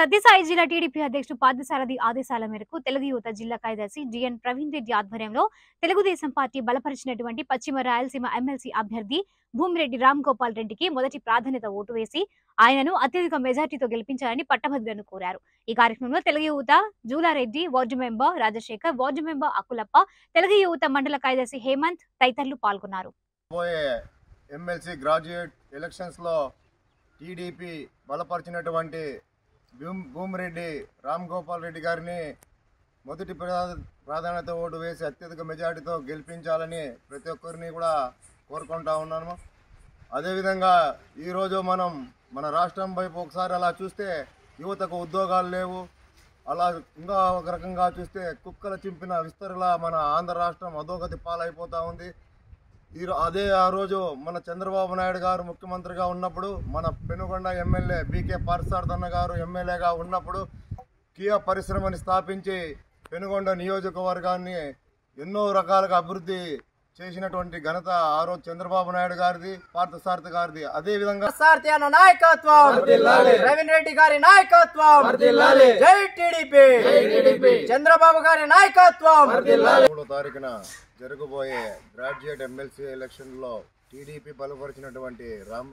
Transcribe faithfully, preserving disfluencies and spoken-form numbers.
సత్యసాయి జిల్లా టీడీపీ అధ్యక్షుడు పార్థసారథి ఆదేశాల మేరకు తెలుగు యువత జిల్లా కార్యదర్శి జిఎన్ ప్రవీణ్ రెడ్డి ఆధ్వర్యంలో తెలుగుదేశం పార్టీ బలపరిచినటువంటి పశ్చిమ రాయలసీమ ఎమ్మెల్సీ అభ్యర్థి భూమిరెడ్డి రాంగోపాల్ రెడ్డికి మొదటి ప్రాధాన్యత ఓటు వేసి ఆయనను అత్యధిక మెజార్టీతో గెలిపించాలని పట్టభద్రులను కోరారు। ఈ కార్యక్రమంలో తెలుగు యువత జూలారెడ్డి ward member Rajasekhar, ward member Akulappa, Telugu యువత మండల కార్యదర్శి హేమంత్ తదితరులు పాల్గొన్నారు। భూమిరెడ్డి రాంగోపాల్ రెడ్డి గారిని మొదటి ప్రాధాన్యత ఓటు వేసి అత్యధిక మెజార్టీతో గెలిపించాలని ప్రతి ఒక్కరిని కూడా కోరుకుంటా ఉన్నాము। అదేవిధంగా ఈరోజు మనం మన రాష్ట్రం వైపు ఒకసారి అలా చూస్తే యువతకు ఉద్యోగాలు లేవు, అలా ఇంకా ఒక రకంగా చూస్తే కుక్కల చింపిన విస్తరలా మన ఆంధ్ర రాష్ట్రం అధోగతి పాలైపోతూ ఉంది। ఈ అదే ఆ రోజు మన చంద్రబాబు నాయుడు గారు ముఖ్యమంత్రిగా ఉన్నప్పుడు మన పెనుగొండ ఎమ్మెల్యే బీకే పార్థసారథన్న గారు ఎమ్మెల్యేగా ఉన్నప్పుడు కియా పరిశ్రమని స్థాపించి పెనుగొండ నియోజకవర్గాన్ని ఎన్నో రకాలుగా అభివృద్ధి చేసినటువంటి ఘనత ఆ రోజు చంద్రబాబు నాయుడు గారిది, పార్థసారథి గారిది। అదేవిధంగా ప్రవీణ్ రెడ్డి గారి నాయకత్వం, జై టీడీపీ, చంద్రబాబు గారి నాయకత్వం। మూడో తారీఖున జరగబోయే గ్రాడ్యుయేట్ ఎమ్మెల్సీ ఎలక్షన్లో టీడీపీ బలపరిచినటువంటి రామ్